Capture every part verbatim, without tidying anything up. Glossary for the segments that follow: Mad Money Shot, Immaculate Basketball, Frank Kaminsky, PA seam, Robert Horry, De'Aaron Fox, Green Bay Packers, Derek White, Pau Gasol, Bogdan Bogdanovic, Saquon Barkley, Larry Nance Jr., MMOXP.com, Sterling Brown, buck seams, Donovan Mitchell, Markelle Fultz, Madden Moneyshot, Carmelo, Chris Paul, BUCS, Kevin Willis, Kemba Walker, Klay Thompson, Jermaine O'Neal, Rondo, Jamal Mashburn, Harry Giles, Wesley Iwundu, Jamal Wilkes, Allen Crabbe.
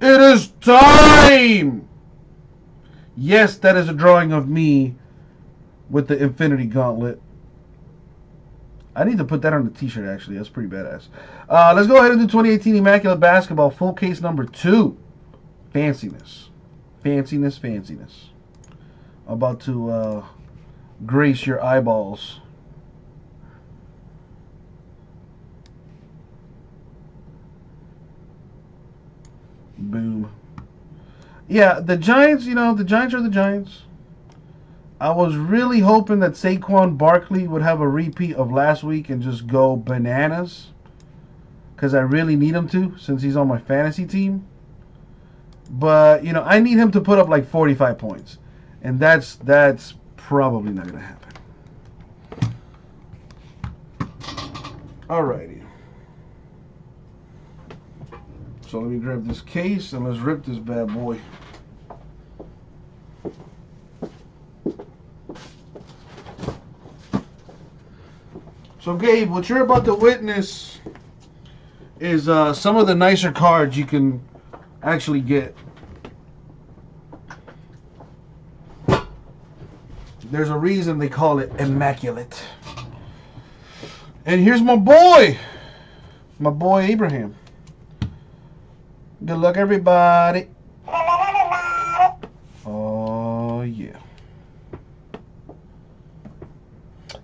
It is time! Yes, that is a drawing of me with the Infinity Gauntlet. I need to put that on the t-shirt, actually. That's pretty badass. Uh, let's go ahead and do twenty eighteen Immaculate Basketball, full case number two. Fanciness. Fanciness, fanciness. I'm about to uh, grace your eyeballs. Boom. Yeah, the Giants, you know, the Giants are the Giants. I was really hoping that Saquon Barkley would have a repeat of last week and just go bananas, because I really need him to since he's on my fantasy team. But, you know, I need him to put up like forty-five points, and that's that's probably not going to happen. Alrighty. So let me grab this case and let's rip this bad boy. So, Gabe, what you're about to witness is uh, some of the nicer cards you can actually get. There's a reason they call it Immaculate. And here's my boy, my boy Abraham. Good luck, everybody. Oh, yeah.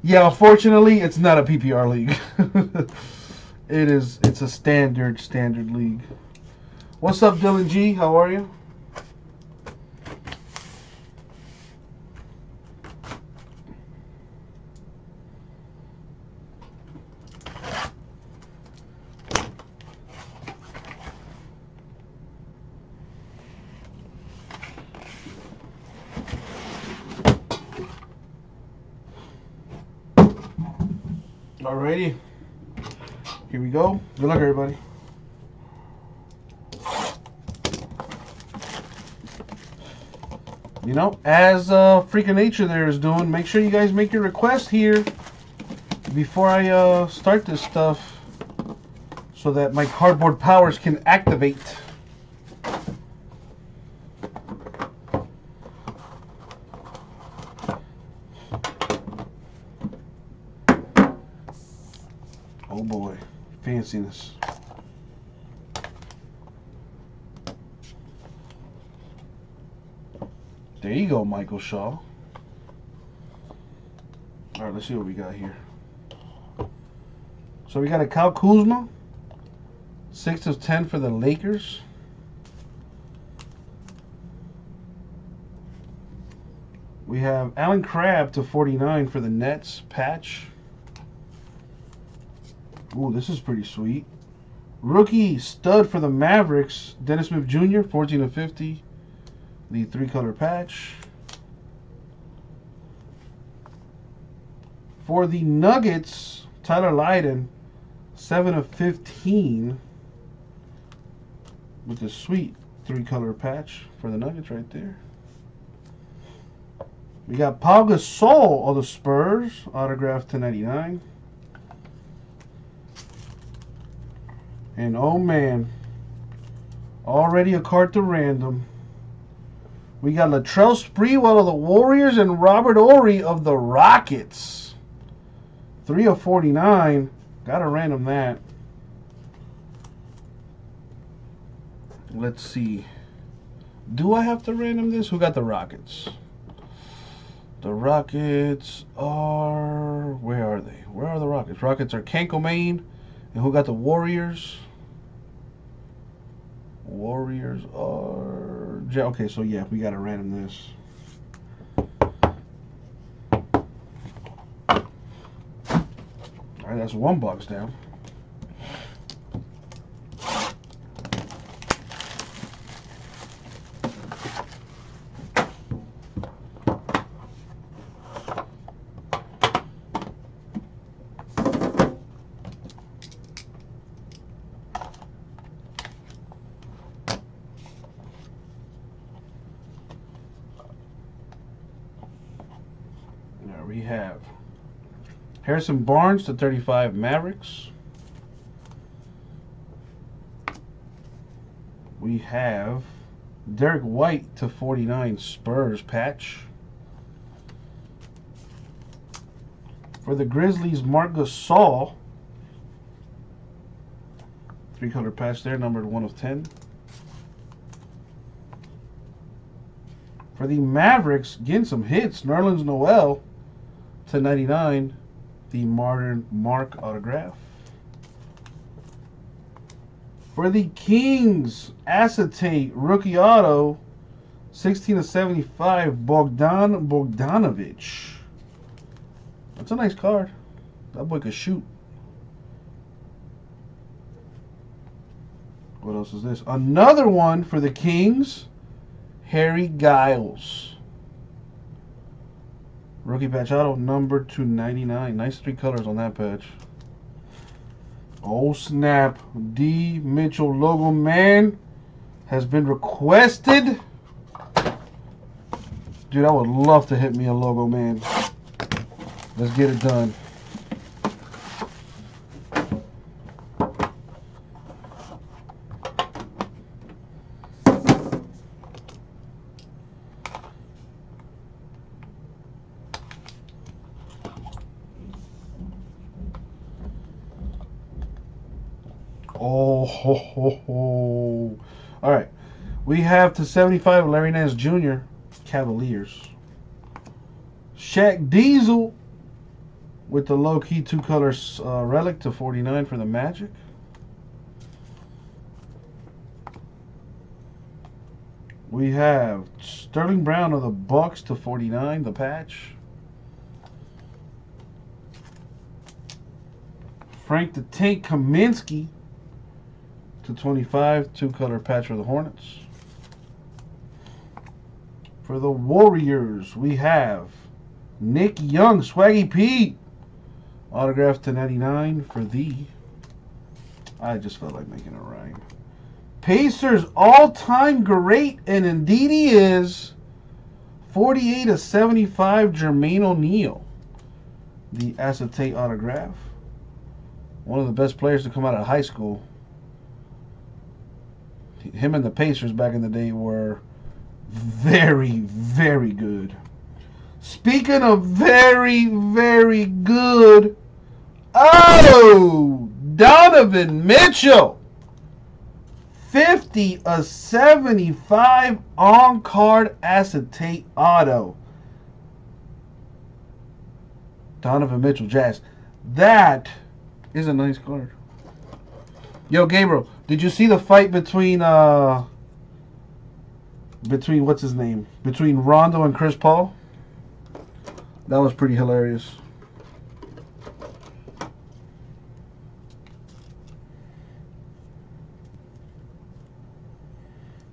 Yeah, unfortunately, it's not a P P R league. It is. It's a standard, standard league. What's up, Dylan G? How are you? Alrighty, here we go. Good luck, everybody. You know, as uh, Freak of Nature there is doing, make sure you guys make your request here before I uh, start this stuff so that my cardboard powers can activate. Oh boy, fanciness. There you go, Michael Shaw. All right, let's see what we got here. So we got a Kyle Kuzma, six of ten for the Lakers. We have Allen Crabbe to forty-nine for the Nets, patch. Ooh, this is pretty sweet. Rookie stud for the Mavericks, Dennis Smith Junior, fourteen of fifty. The three-color patch. For the Nuggets, Tyler Lydon, seven of fifteen. With a sweet three-color patch for the Nuggets right there. We got Pau Gasol of the Spurs, autographed to ninety-nine. And oh man, already a card to random. We got Latrell Sprewell of the Warriors and Robert Horry of the Rockets. three of forty-nine. Gotta random that. Let's see. Do I have to random this? Who got the Rockets? The Rockets are... Where are they? Where are the Rockets? Rockets are Kanko, Maine. And who got the Warriors? Warriors are... Okay, so yeah, we got to random this. Alright, that's one box down. We have Harrison Barnes to thirty-five Mavericks. We we have Derek White to forty-nine Spurs patch. For the Grizzlies, Marc Gasol. Three-color patch there, numbered one of ten. For the Mavericks, getting some hits. Nerlens Noel to ninety-nine. The Martin Mark autograph. For the Kings, acetate rookie auto, sixteen of seventy-five, Bogdan Bogdanovic. That's a nice card. That boy could shoot. What else is this? Another one for the Kings, Harry Giles. Rookie patch auto, number two ninety-nine. Nice three colors on that patch. Oh snap, D. Mitchell logo man has been requested. Dude, I would love to hit me a logo man. Let's get it done. Oh, ho, ho, ho. All right. We have to seventy-five Larry Nance Junior Cavaliers. Shaq Diesel with the low-key two-color uh, relic to forty-nine for the Magic. We have Sterling Brown of the Bucks to forty-nine, the patch. Frank the Tank Kaminsky to twenty-five, two-color patch for the Hornets. For the Warriors, we have Nick Young, Swaggy Pete, autograph to ninety-nine for the. I just felt like making a rhyme. Pacers all-time great, and indeed he is, forty-eight of seventy-five, Jermaine O'Neal, the acetate autograph. One of the best players to come out of high school. Him and the Pacers back in the day were very, very good. Speaking of very, very good, oh, Donovan Mitchell, fifty of seventy-five on-card acetate auto. Donovan Mitchell, Jazz. That is a nice card. Yo, Gabriel, did you see the fight between uh between what's his name? Between Rondo and Chris Paul? That was pretty hilarious.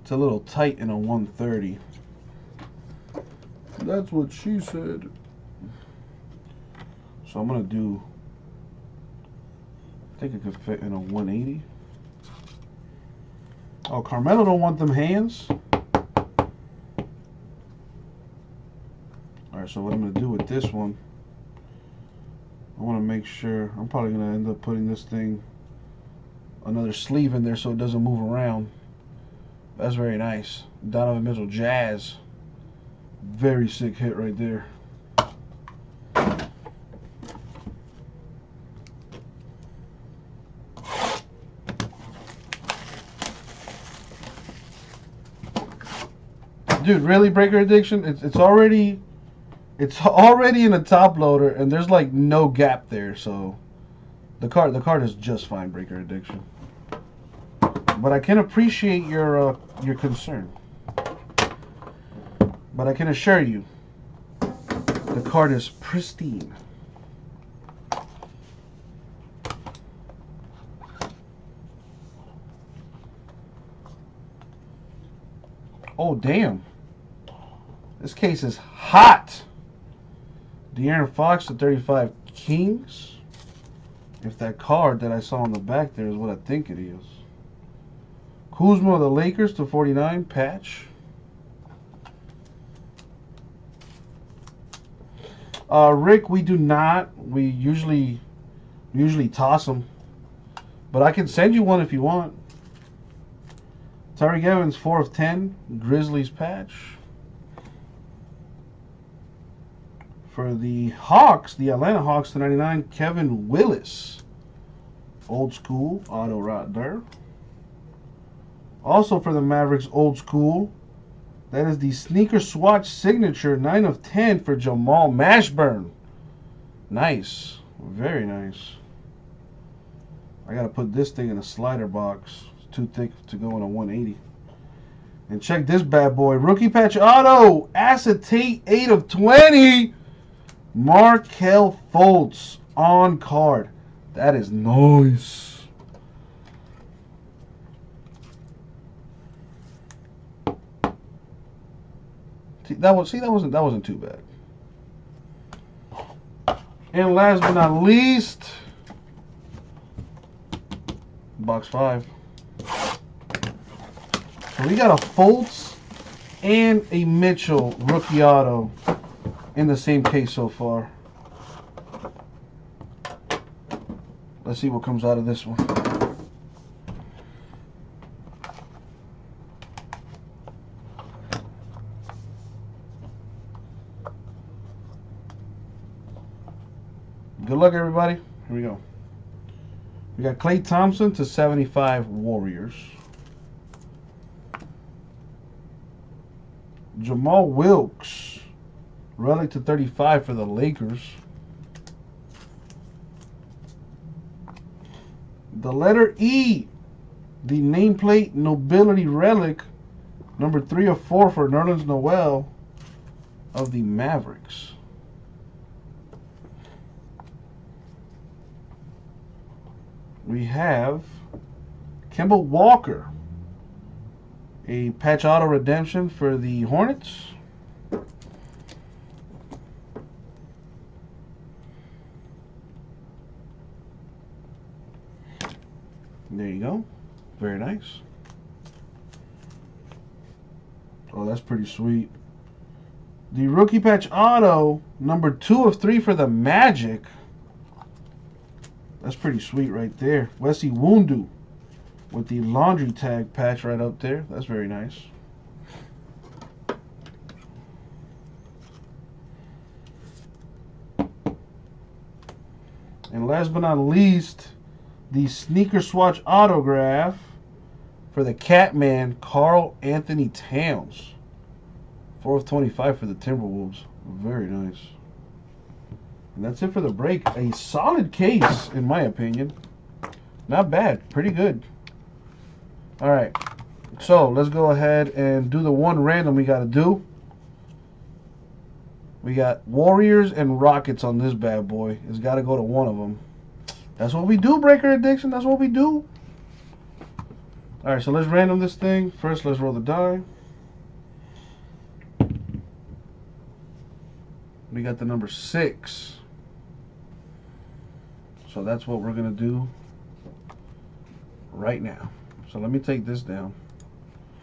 It's a little tight in a one thirty. That's what she said. So I'm gonna do, I think it could fit in a one eighty. Oh, Carmelo don't want them hands. Alright, so what I'm going to do with this one, I want to make sure, I'm probably going to end up putting this thing, another sleeve in there so it doesn't move around. That's very nice. Donovan Mitchell, Jazz. Very sick hit right there. Dude, really, Breaker Addiction? It's, it's already it's already in a top loader, and there's like no gap there, so the card the card is just fine, Breaker Addiction. But I can appreciate your uh, your concern. But I can assure you, the card is pristine. Oh damn. This case is hot. De'Aaron Fox to thirty-five Kings. If that card that I saw on the back there is what I think it is. Kuzma of the Lakers to forty-nine patch. Uh, Rick, we do not. We usually usually toss them, but I can send you one if you want. Tyreek Evans, four of ten. Grizzlies patch. For the Hawks, the Atlanta Hawks to ninety-nine, Kevin Willis. Old school auto right there. Also for the Mavericks, old school. That is the Sneaker Swatch Signature, nine of ten for Jamal Mashburn. Nice. Very nice. I got to put this thing in a slider box. It's too thick to go in a one eighty. And check this bad boy. Rookie patch auto. Acetate, eight of twenty. Markelle Fultz on card. That is nice. See, that was, see, that wasn't that wasn't too bad. And last but not least, box five. So we got a Fultz and a Mitchell rookie auto in the same case so far. Let's see what comes out of this one. Good luck, everybody. Here we go. We got Klay Thompson to seventy-five Warriors. Jamal Wilkes, relic to thirty-five for the Lakers. The letter E, the nameplate nobility relic, number three of four for Nerlens Noel of the Mavericks. We have Kemba Walker, a patch auto redemption for the Hornets. There you go. Very nice. Oh, that's pretty sweet. The rookie patch auto, number two of three for the Magic. That's pretty sweet right there. Wesley Iwundu with the laundry tag patch right up there. That's very nice. And last but not least, the Sneaker Swatch autograph for the Catman, Carl Anthony Towns. four of twenty-five for the Timberwolves. Very nice. And that's it for the break. A solid case, in my opinion. Not bad. Pretty good. All right. So, let's go ahead and do the one random we got to do. We got Warriors and Rockets on this bad boy. It's got to go to one of them. That's what we do, Breaker Addiction. That's what we do. All right, so let's random this thing. First, let's roll the die. We got the number six. So that's what we're going to do right now. So let me take this down.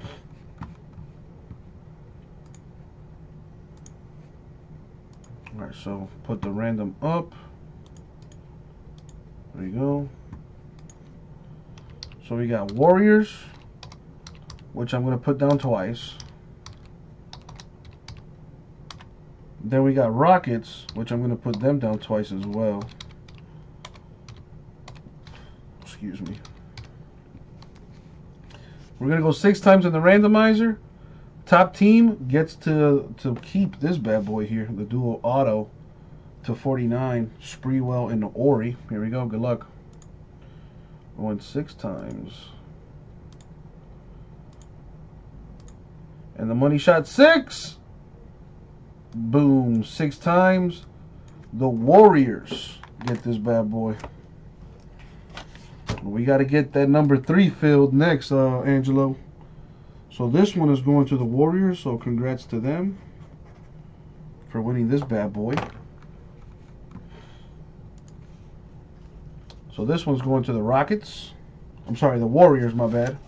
All right, so put the random up. There you go. So we got Warriors, which I'm going to put down twice. Then we got Rockets, which I'm going to put them down twice as well. Excuse me. We're going to go six times in the randomizer. Top team gets to, to keep this bad boy here, the dual auto. To forty-nine, Sprewell and Horry. Here we go. Good luck. Going six times. And the money shot six. Boom. Six times. The Warriors get this bad boy. We got to get that number three filled next, uh, Angelo. So this one is going to the Warriors. So congrats to them for winning this bad boy. So this one's going to the Rockets. I'm sorry, the Warriors, my bad.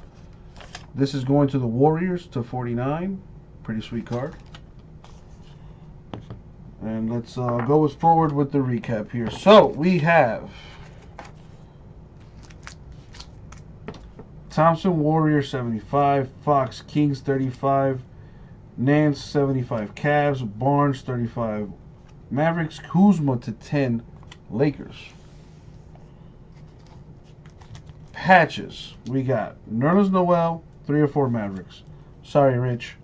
This is going to the Warriors to forty-nine. Pretty sweet card. And let's uh, go forward with the recap here. So we have Thompson Warriors seventy-five, Fox Kings thirty-five, Nance seventy-five Cavs, Barnes thirty-five Mavericks, Kuzma to ten Lakers. Patches, we got Nerlens Noel, three or four Mavericks. Sorry, Rich.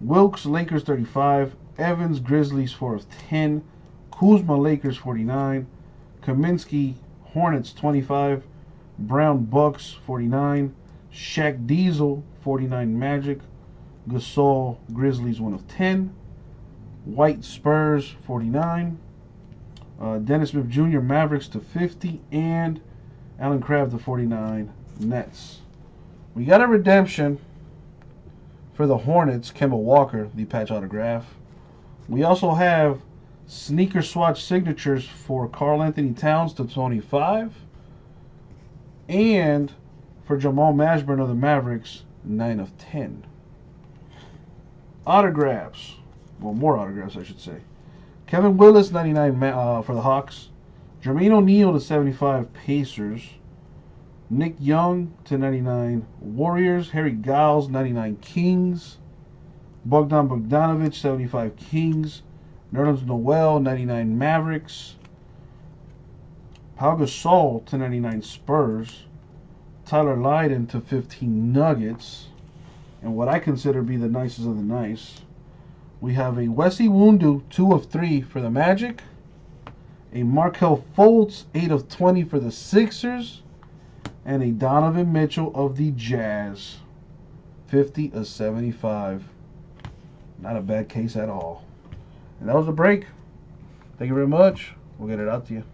Wilkes, Lakers thirty-five, Evans, Grizzlies four of ten, Kuzma, Lakers forty-nine, Kaminsky, Hornets twenty-five, Brown, Bucks forty-nine, Shaq Diesel forty-nine Magic, Gasol, Grizzlies one of ten, White, Spurs forty-nine, uh, Dennis Smith Junior Mavericks to fifty, and Allen Crabbe to forty-nine Nets. We got a redemption for the Hornets, Kemba Walker, the patch autograph. We also have sneaker swatch signatures for Karl Anthony Towns to twenty-five, and for Jamal Mashburn of the Mavericks, nine of ten. Autographs. Well, more autographs, I should say. Kevin Willis, ninety-nine uh, for the Hawks. Jermaine O'Neal to seventy-five Pacers. Nick Young to ninety-nine Warriors. Harry Giles, ninety-nine Kings. Bogdan Bogdanovic, seventy-five Kings. Nerlens Noel, ninety-nine Mavericks. Pau Gasol to ninety-nine Spurs. Tyler Lydon to fifteen Nuggets. And what I consider to be the nicest of the nice. We have a Wesley Iwundu, two of three for the Magic. A Markelle Fultz, eight of twenty for the Sixers. And a Donovan Mitchell of the Jazz, fifty of seventy-five. Not a bad case at all. And that was the break. Thank you very much. We'll get it out to you.